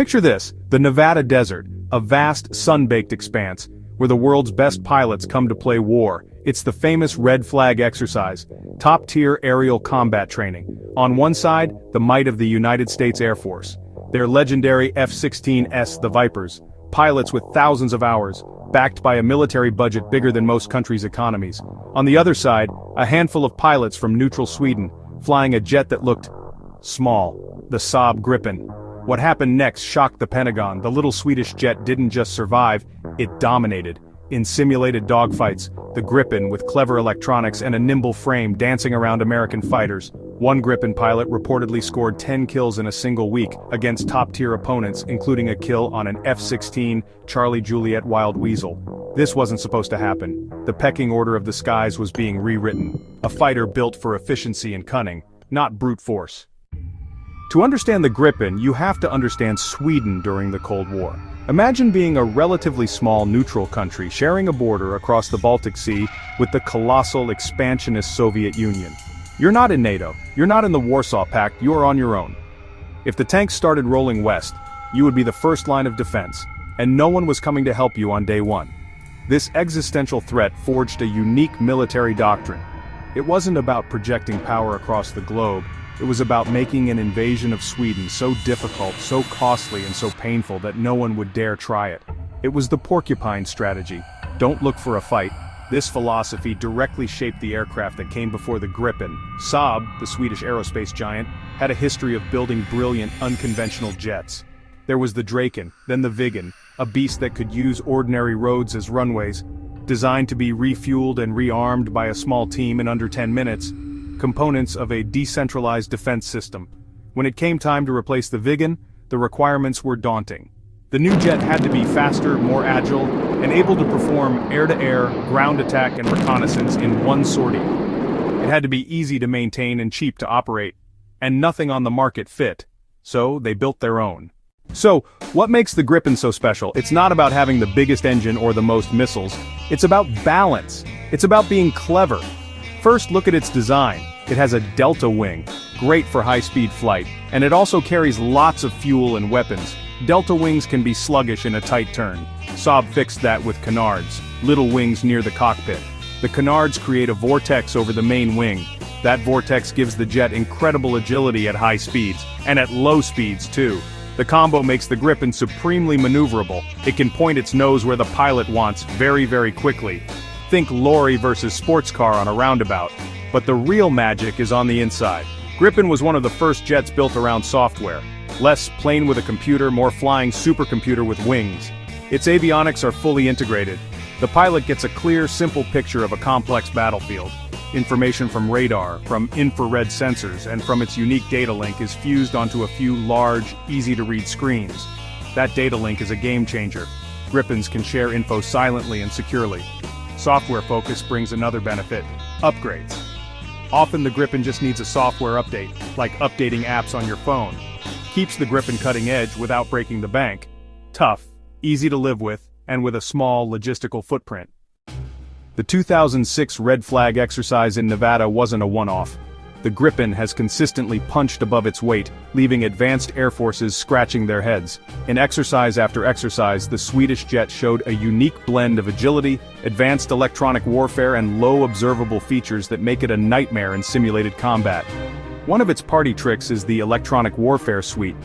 Picture this, the Nevada desert, a vast, sun-baked expanse, where the world's best pilots come to play war. It's the famous Red Flag exercise, top-tier aerial combat training. On one side, the might of the United States Air Force. Their legendary F-16s, the Vipers, pilots with thousands of hours, backed by a military budget bigger than most countries' economies. On the other side, a handful of pilots from neutral Sweden, flying a jet that looked small, the Saab Gripen. What happened next shocked the Pentagon. The little Swedish jet didn't just survive, it dominated. In simulated dogfights, the Gripen, with clever electronics and a nimble frame, dancing around American fighters. One Gripen pilot reportedly scored 10 kills in a single week against top-tier opponents, including a kill on an F-16 Charlie Juliet Wild Weasel. This wasn't supposed to happen. The pecking order of the skies was being rewritten. A fighter built for efficiency and cunning, not brute force. To understand the Gripen, you have to understand Sweden during the Cold War. Imagine being a relatively small neutral country sharing a border across the Baltic Sea with the colossal expansionist Soviet Union. You're not in NATO, you're not in the Warsaw Pact, you're on your own. If the tanks started rolling west, you would be the first line of defense, and no one was coming to help you on day one. This existential threat forged a unique military doctrine. It wasn't about projecting power across the globe. It was about making an invasion of Sweden so difficult, so costly, and so painful that no one would dare try it. It was the porcupine strategy. Don't look for a fight. This philosophy directly shaped the aircraft that came before the Gripen. Saab, the Swedish aerospace giant, had a history of building brilliant, unconventional jets. There was the Draken, then the Viggen, a beast that could use ordinary roads as runways, designed to be refueled and rearmed by a small team in under 10 minutes. Components of a decentralized defense system. When it came time to replace the Viggen, the requirements were daunting. The new jet had to be faster, more agile, and able to perform air-to-air, ground attack, and reconnaissance in one sortie. It had to be easy to maintain and cheap to operate, and nothing on the market fit, so they built their own. So, what makes the Gripen so special? It's not about having the biggest engine or the most missiles. It's about balance. It's about being clever. First, look at its design. It has a delta wing, great for high-speed flight, and it also carries lots of fuel and weapons. Delta wings can be sluggish in a tight turn. Saab fixed that with canards, little wings near the cockpit. The canards create a vortex over the main wing. That vortex gives the jet incredible agility at high speeds, and at low speeds too. The combo makes the Gripen supremely maneuverable. It can point its nose where the pilot wants very, very quickly. Think lorry versus sports car on a roundabout. But the real magic is on the inside. Gripen was one of the first jets built around software. Less plane with a computer, more flying supercomputer with wings. Its avionics are fully integrated. The pilot gets a clear, simple picture of a complex battlefield. Information from radar, from infrared sensors, and from its unique data link is fused onto a few large, easy-to-read screens. That data link is a game-changer. Gripens can share info silently and securely. Software focus brings another benefit, upgrades. Often the Gripen just needs a software update, like updating apps on your phone. Keeps the Gripen cutting edge without breaking the bank. Tough, easy to live with, and with a small logistical footprint. The 2006 Red Flag exercise in Nevada wasn't a one-off. The Gripen has consistently punched above its weight, leaving advanced air forces scratching their heads. In exercise after exercise, the Swedish jet showed a unique blend of agility, advanced electronic warfare, and low observable features that make it a nightmare in simulated combat. One of its party tricks is the electronic warfare suite.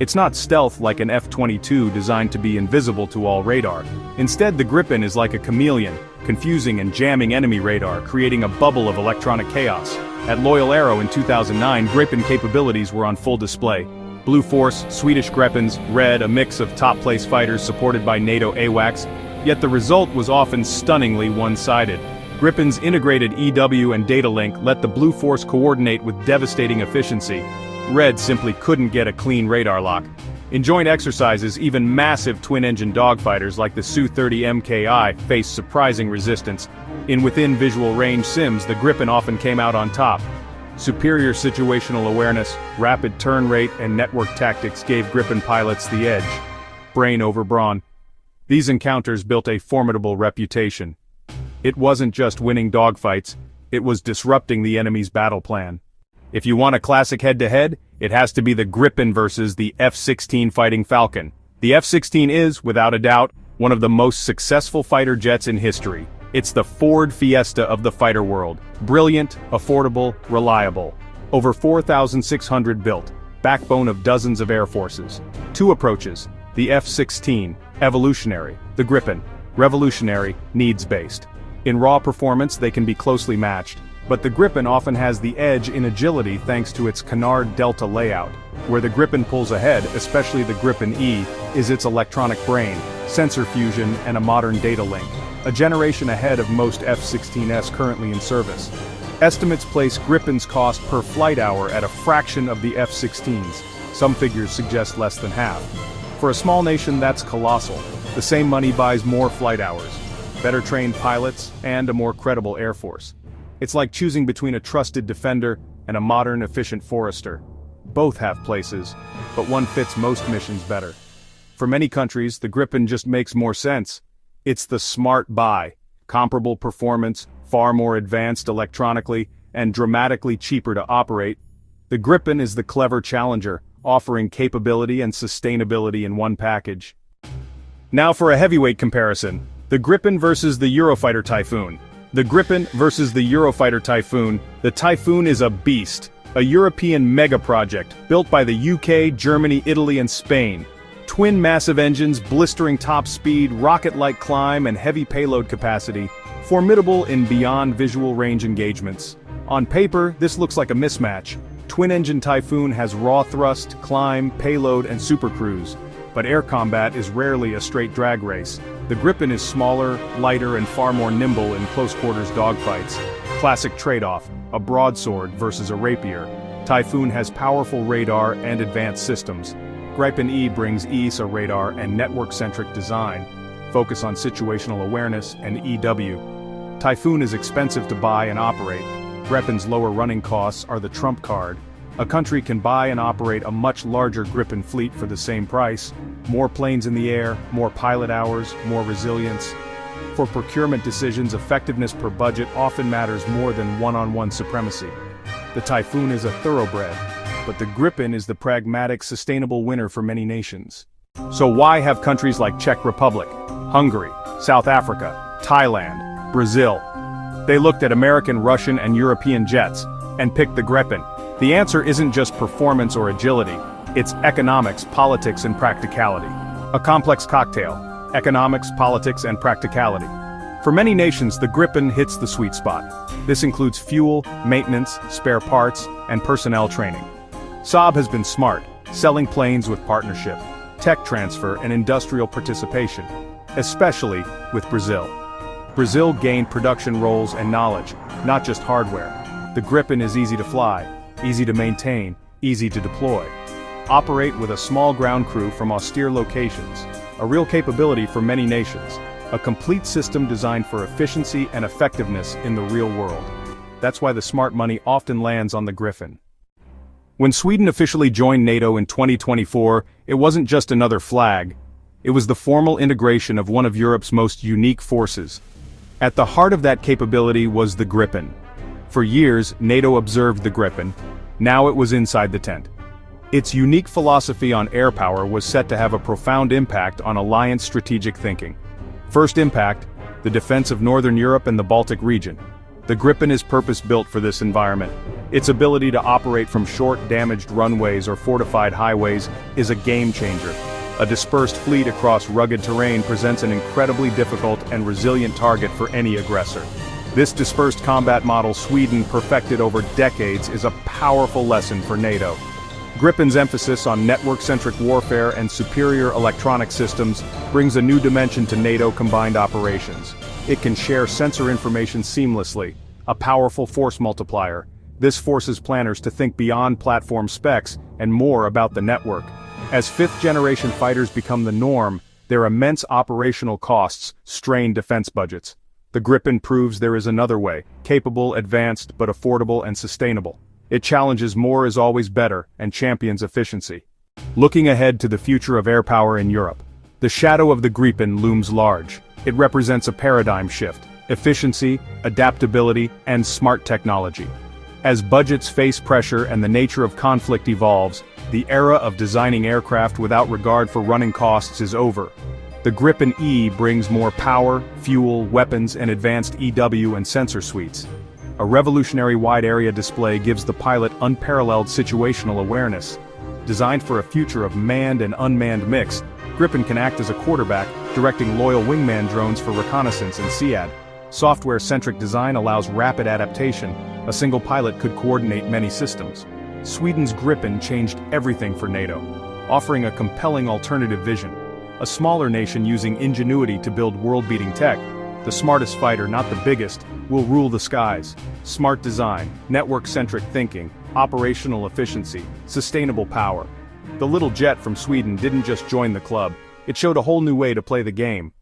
It's not stealth like an F-22 designed to be invisible to all radar. Instead, the Gripen is like a chameleon, confusing and jamming enemy radar, creating a bubble of electronic chaos. At Loyal Arrow in 2009, Gripen capabilities were on full display. Blue Force, Swedish Gripens, Red, a mix of top-place fighters supported by NATO AWACS, yet the result was often stunningly one-sided. Gripen's integrated EW and data link let the Blue Force coordinate with devastating efficiency. Red simply couldn't get a clean radar lock. In joint exercises, even massive twin-engine dogfighters like the Su-30 MKI faced surprising resistance. In within-visual range sims, the Gripen often came out on top. Superior situational awareness, rapid turn rate, and network tactics gave Gripen pilots the edge. Brain over brawn. These encounters built a formidable reputation. It wasn't just winning dogfights, it was disrupting the enemy's battle plan. If you want a classic head-to-head, it has to be the Gripen versus the F-16 Fighting Falcon. The F-16 is, without a doubt, one of the most successful fighter jets in history. It's the Ford Fiesta of the fighter world. Brilliant, affordable, reliable. Over 4,600 built, backbone of dozens of air forces. Two approaches, the F-16, evolutionary, the Gripen, revolutionary, needs-based. In raw performance they can be closely matched, but the Gripen often has the edge in agility thanks to its canard delta layout. Where the Gripen pulls ahead, especially the Gripen E, is its electronic brain, sensor fusion and a modern data link, a generation ahead of most F-16s currently in service. Estimates place Gripen's cost per flight hour at a fraction of the F-16's, some figures suggest less than half. For a small nation that's colossal, the same money buys more flight hours, better trained pilots, and a more credible air force. It's like choosing between a trusted defender and a modern efficient forester. Both have places, but one fits most missions better. For many countries, the Gripen just makes more sense. It's the smart buy, comparable performance, far more advanced electronically, and dramatically cheaper to operate. The Gripen is the clever challenger, offering capability and sustainability in one package. Now for a heavyweight comparison, the Gripen versus the Eurofighter Typhoon. The Gripen versus the Eurofighter Typhoon. The Typhoon is a beast, a European mega project built by the UK, Germany, Italy, and Spain. Twin massive engines, blistering top speed, rocket-like climb, and heavy payload capacity, formidable in beyond visual range engagements. On paper, this looks like a mismatch. Twin-engine Typhoon has raw thrust, climb, payload, and supercruise, but air combat is rarely a straight drag race. The Gripen is smaller, lighter, and far more nimble in close-quarters dogfights. Classic trade-off, a broadsword versus a rapier. Typhoon has powerful radar and advanced systems. Gripen E brings ESA radar and network-centric design, focus on situational awareness and EW. Typhoon is expensive to buy and operate. Gripen's lower running costs are the trump card. A country can buy and operate a much larger Gripen fleet for the same price, more planes in the air, more pilot hours, more resilience. For procurement decisions, effectiveness per budget often matters more than one-on-one supremacy. The Typhoon is a thoroughbred, but the Gripen is the pragmatic, sustainable winner for many nations. So why have countries like Czech Republic, Hungary, South Africa, Thailand, Brazil? They looked at American, Russian, and European jets, and picked the Gripen. The answer isn't just performance or agility, it's economics, politics, and practicality. A complex cocktail, economics, politics, and practicality. For many nations, the Gripen hits the sweet spot. This includes fuel, maintenance, spare parts, and personnel training. Saab has been smart, selling planes with partnership, tech transfer, and industrial participation, especially with Brazil. Brazil gained production roles and knowledge, not just hardware. The Gripen is easy to fly, easy to maintain, easy to deploy. Operate with a small ground crew from austere locations, a real capability for many nations, a complete system designed for efficiency and effectiveness in the real world. That's why the smart money often lands on the Gripen. When Sweden officially joined NATO in 2024, it wasn't just another flag. It was the formal integration of one of Europe's most unique forces. At the heart of that capability was the Gripen. For years, NATO observed the Gripen. Now it was inside the tent. Its unique philosophy on air power was set to have a profound impact on alliance strategic thinking. First impact, the defense of Northern Europe and the Baltic region. The Gripen is purpose-built for this environment. Its ability to operate from short, damaged runways or fortified highways is a game-changer. A dispersed fleet across rugged terrain presents an incredibly difficult and resilient target for any aggressor. This dispersed combat model Sweden perfected over decades is a powerful lesson for NATO. Gripen's emphasis on network-centric warfare and superior electronic systems brings a new dimension to NATO combined operations. It can share sensor information seamlessly, a powerful force multiplier. This forces planners to think beyond platform specs and more about the network. As fifth-generation fighters become the norm, their immense operational costs strain defense budgets. The Gripen proves there is another way, capable, advanced, but affordable and sustainable. It challenges more is always better and champions efficiency. Looking ahead to the future of air power in Europe, the shadow of the Gripen looms large. It represents a paradigm shift, efficiency, adaptability, and smart technology. As budgets face pressure and the nature of conflict evolves, the era of designing aircraft without regard for running costs is over. The Gripen E brings more power, fuel, weapons, and advanced EW and sensor suites. A revolutionary wide-area display gives the pilot unparalleled situational awareness. Designed for a future of manned and unmanned mix, Gripen can act as a quarterback, directing loyal wingman drones for reconnaissance and SEAD. Software-centric design allows rapid adaptation. A single pilot could coordinate many systems. Sweden's Gripen changed everything for NATO, offering a compelling alternative vision. A smaller nation using ingenuity to build world-beating tech, the smartest fighter, not the biggest, will rule the skies. Smart design, network-centric thinking, operational efficiency, sustainable power. The little jet from Sweden didn't just join the club, it showed a whole new way to play the game.